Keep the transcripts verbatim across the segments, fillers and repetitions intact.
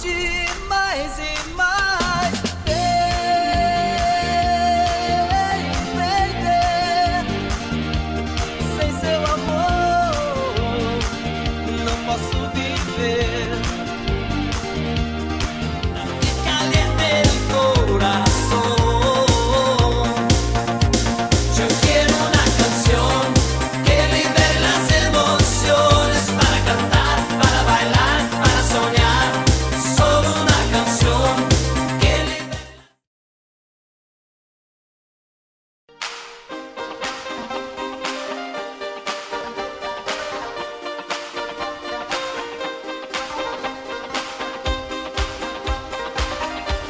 curte mais e mais. Baby, sem seu amor não posso viver. Fica meu coração.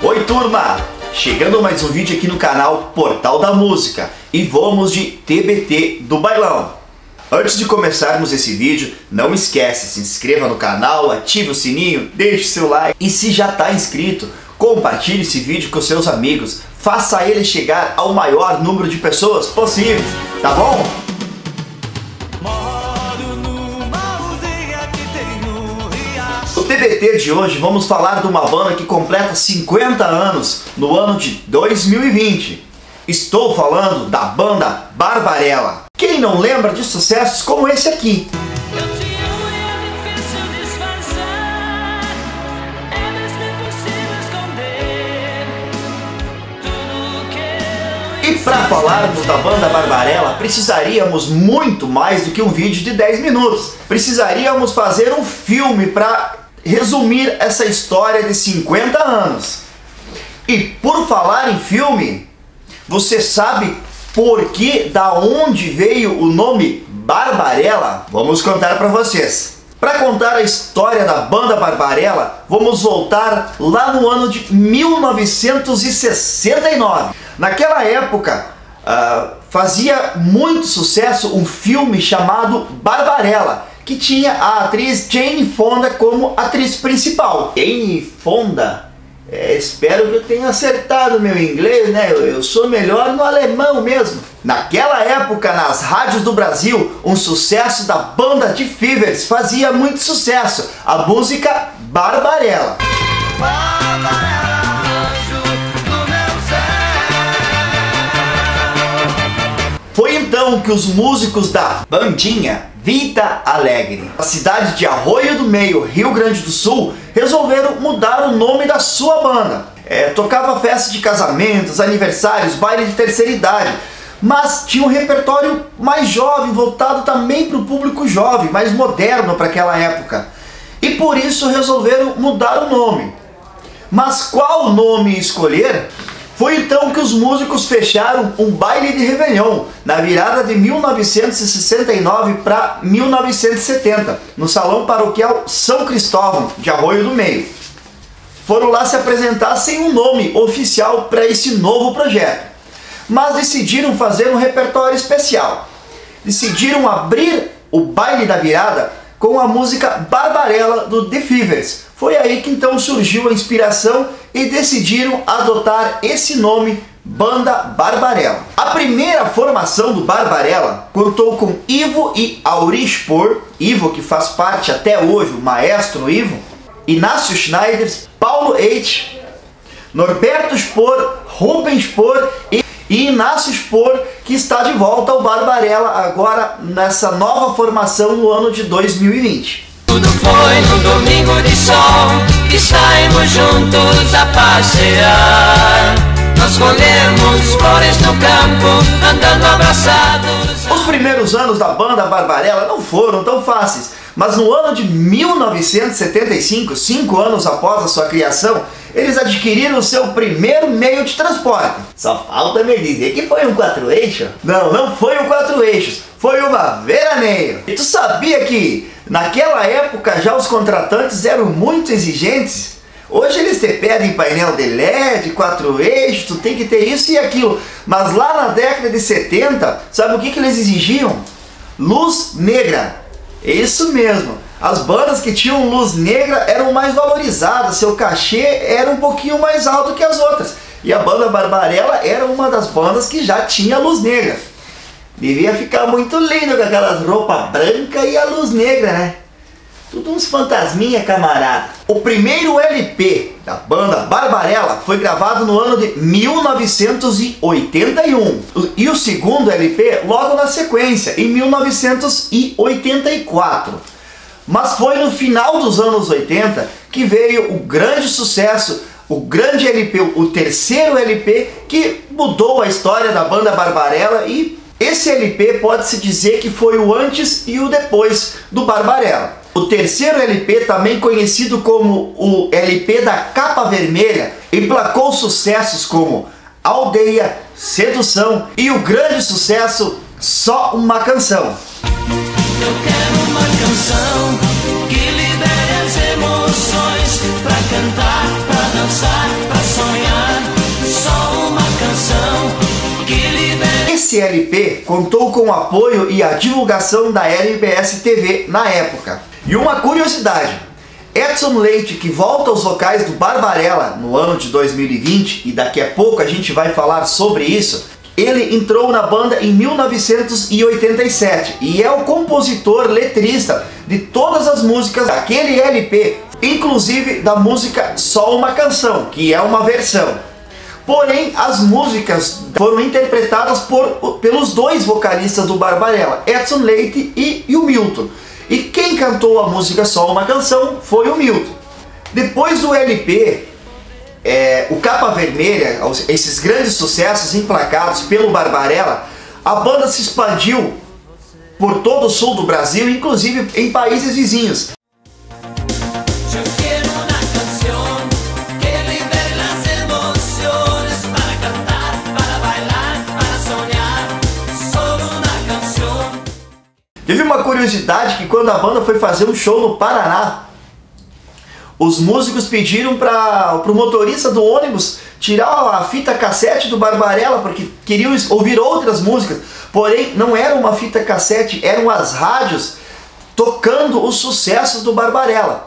Oi turma, chegando mais um vídeo aqui no canal Portal da Música e vamos de T B T do Bailão. Antes de começarmos esse vídeo, não esquece, se inscreva no canal, ative o sininho, deixe seu like e se já está inscrito, compartilhe esse vídeo com seus amigos, faça ele chegar ao maior número de pessoas possível, tá bom? No T B T de hoje vamos falar de uma banda que completa cinquenta anos no ano de dois mil e vinte. Estou falando da banda Barbarella. Quem não lembra de sucessos como esse aqui? E para falarmos da banda Barbarella, precisaríamos muito mais do que um vídeo de dez minutos. Precisaríamos fazer um filme para resumir essa história de cinquenta anos. E por falar em filme, você sabe por que, da onde veio o nome Barbarella? Vamos contar para vocês. Para contar a história da banda Barbarella, vamos voltar lá no ano de mil novecentos e sessenta e nove. Naquela época, uh, fazia muito sucesso um filme chamado Barbarella, que tinha a atriz Jane Fonda como atriz principal. Jane Fonda? É, espero que eu tenha acertado meu inglês, né? Eu, eu sou melhor no alemão mesmo. Naquela época, nas rádios do Brasil, um sucesso da banda The Fevers fazia muito sucesso. A música Barbarella. Barbarella. Foi então que os músicos da bandinha Vita Alegre, a cidade de Arroio do Meio, Rio Grande do Sul, resolveram mudar o nome da sua banda. É, tocava festa de casamentos, aniversários, baile de terceira idade, mas tinha um repertório mais jovem, voltado também para o público jovem, mais moderno para aquela época. E por isso resolveram mudar o nome. Mas qual nome escolher? Foi então que os músicos fecharam um baile de Réveillon na virada de mil novecentos e sessenta e nove para mil novecentos e setenta, no Salão Paroquial São Cristóvão, de Arroio do Meio. Foram lá se apresentar sem um nome oficial para esse novo projeto, mas decidiram fazer um repertório especial. Decidiram abrir o baile da virada com a música Barbarella do The Fevers. Foi aí que então surgiu a inspiração e decidiram adotar esse nome, Banda Barbarella. A primeira formação do Barbarella contou com Ivo e Aurin Spohr, Ivo que faz parte até hoje, o maestro Ivo, Inácio Schneiders, Paulo Eich, Norberto Spohr, Ruben Spohr e E Inácio Spohr, que está de volta ao Barbarella agora nessa nova formação no ano de dois mil e vinte. Tudo foi num domingo de sol que saímos juntos a passear. Nós colhemos flores no campo, andando abraçados. Os primeiros anos da banda Barbarella não foram tão fáceis, mas no ano de mil novecentos e setenta e cinco, cinco anos após a sua criação, eles adquiriram o seu primeiro meio de transporte. Só falta me dizer que foi um quatro eixos. Não, não foi um quatro eixos, foi uma veraneio. E tu sabia que naquela época já os contratantes eram muito exigentes? Hoje eles te pedem painel de L E D, quatro eixos, tu tem que ter isso e aquilo. Mas lá na década de setenta, sabe o que, que eles exigiam? Luz negra. É isso mesmo. As bandas que tinham luz negra eram mais valorizadas, seu cachê era um pouquinho mais alto que as outras. E a banda Barbarella era uma das bandas que já tinha luz negra. Devia ficar muito lindo com aquelas roupas brancas e a luz negra, né? Tudo uns fantasminha, camarada. O primeiro L P da banda Barbarella foi gravado no ano de mil novecentos e oitenta e um. E o segundo L P logo na sequência, em mil novecentos e oitenta e quatro. Mas foi no final dos anos oitenta que veio o grande sucesso, o grande L P, o terceiro L P, que mudou a história da banda Barbarella. E esse L P pode-se dizer que foi o antes e o depois do Barbarella. O terceiro L P, também conhecido como o L P da capa vermelha, emplacou sucessos como Aldeia, Sedução e o grande sucesso Só Uma Canção. Eu quero uma canção que libere as emoções, pra cantar, pra dançar, pra sonhar. Só uma canção que libere... Esse L P contou com o apoio e a divulgação da R B S T V na época. E uma curiosidade, Edson Leite, que volta aos vocais do Barbarella no ano de dois mil e vinte, e daqui a pouco a gente vai falar sobre isso, ele entrou na banda em mil novecentos e oitenta e sete e é o compositor letrista de todas as músicas daquele L P, inclusive da música Só Uma Canção, que é uma versão. Porém, as músicas foram interpretadas por, pelos dois vocalistas do Barbarella, Edson Leite e, e o Milton. E quem cantou a música Só Uma Canção foi o Milton. Depois do L P, é, o Capa Vermelha, esses grandes sucessos emplacados pelo Barbarella, a banda se expandiu por todo o sul do Brasil, inclusive em países vizinhos. Teve uma curiosidade que quando a banda foi fazer um show no Paraná, os músicos pediram para o motorista do ônibus tirar a fita cassete do Barbarella, porque queriam ouvir outras músicas. Porém, não era uma fita cassete, eram as rádios tocando os sucessos do Barbarella.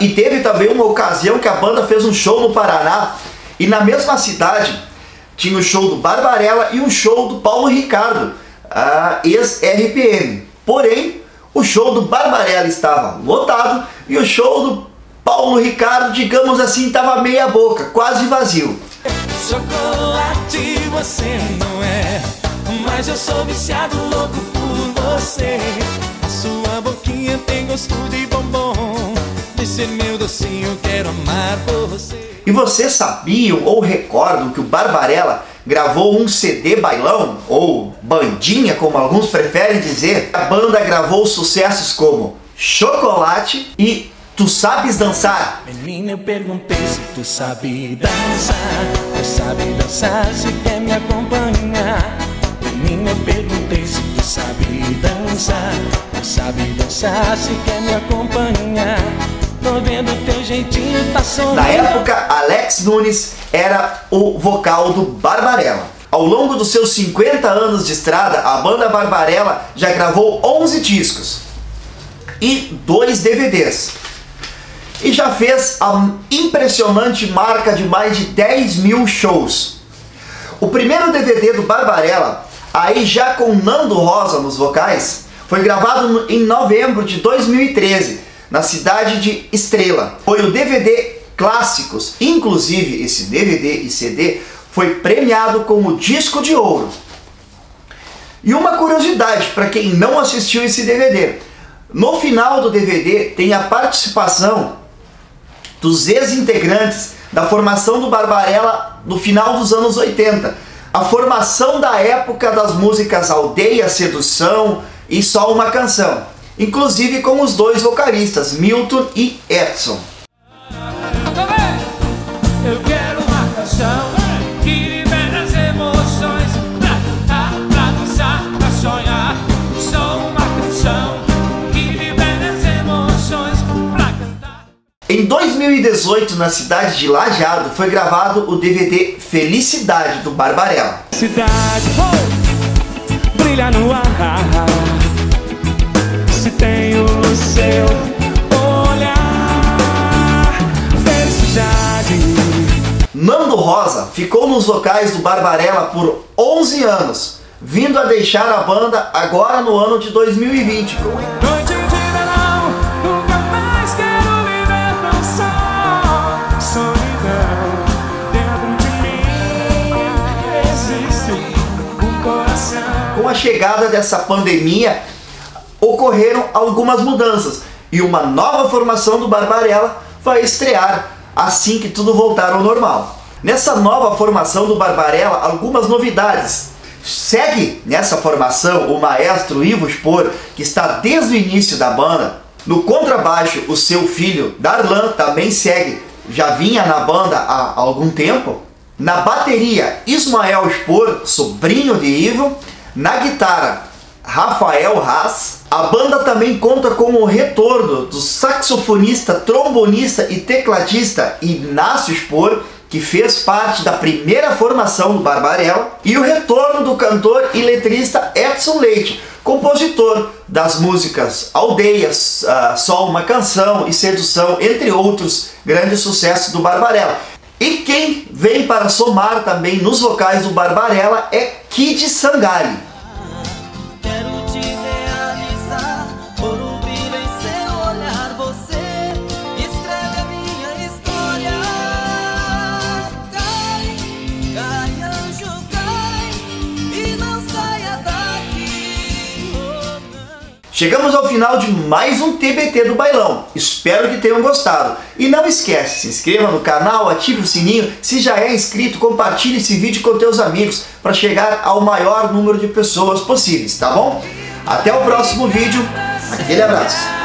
E teve também uma ocasião que a banda fez um show no Paraná, e na mesma cidade tinha o show do Barbarella e um show do Paulo Ricardo, a ex-R P M. Porém, o show do Barbarella estava lotado e o show do Paulo Ricardo, digamos assim, estava meia boca, quase vazio. Chocolate você não é, mas eu sou viciado louco por você. A sua boquinha tem gosto de bombom, desse meu docinho quero amar você. E vocês sabiam ou recordam que o Barbarella gravou um C D bailão, ou bandinha, como alguns preferem dizer? A banda gravou sucessos como Chocolate e Tu Sabes Dançar. Menina, eu perguntei se tu sabe dançar, tu sabe dançar, se quer me acompanhar. Menina, eu perguntei se tu sabe dançar, tu sabe dançar, se quer me acompanhar. Tô vendo teu jeitinho, tá sonhando. Na época, Alex Nunes era o vocal do Barbarella. Ao longo dos seus cinquenta anos de estrada, a banda Barbarella já gravou onze discos e dois D V Ds. E já fez a impressionante marca de mais de dez mil shows. O primeiro D V D do Barbarella, aí já com Nando Rosa nos vocais, foi gravado em novembro de dois mil e treze. Na cidade de Estrela. Foi o D V D Clássicos. Inclusive, esse D V D e C D foi premiado com o Disco de Ouro. E uma curiosidade para quem não assistiu esse D V D: no final do D V D tem a participação dos ex-integrantes da formação do Barbarella no final dos anos oitenta. A formação da época das músicas Aldeia, Sedução e Só Uma Canção. Inclusive com os dois vocalistas, Milton e Edson. Eu quero uma canção que libere as emoções, pra cantar, pra dançar, pra sonhar. Só uma canção que libere as emoções, pra cantar. Em dois mil e dezoito, na cidade de Lajeado, foi gravado o D V D Felicidade do Barbarella. Cidade, oh, brilha no ar. Se tenho o seu olhar, felicidade. Nando Rosa ficou nos vocais do Barbarella por onze anos, vindo a deixar a banda agora no ano de dois mil e vinte. Noite de verão, nunca a chegada dessa pandemia, ocorreram algumas mudanças e uma nova formação do Barbarella vai estrear assim que tudo voltar ao normal. Nessa nova formação do Barbarella, algumas novidades. Segue nessa formação o maestro Ivo Spohr, que está desde o início da banda. No contrabaixo, o seu filho Darlan também segue, já vinha na banda há algum tempo. Na bateria, Ismael Spohr, sobrinho de Ivo. Na guitarra, Rafael Haas. A banda também conta com o retorno do saxofonista, trombonista e tecladista Inácio Spohr, que fez parte da primeira formação do Barbarella, e o retorno do cantor e letrista Edson Leite, compositor das músicas Aldeias, uh, Só Uma Canção e Sedução, entre outros grandes sucessos do Barbarella. E quem vem para somar também nos vocais do Barbarella é Kid Sangali. Chegamos ao final de mais um T B T do Bailão. Espero que tenham gostado. E não esquece, se inscreva no canal, ative o sininho. Se já é inscrito, compartilhe esse vídeo com teus amigos para chegar ao maior número de pessoas possíveis, tá bom? Até o próximo vídeo. Aquele abraço.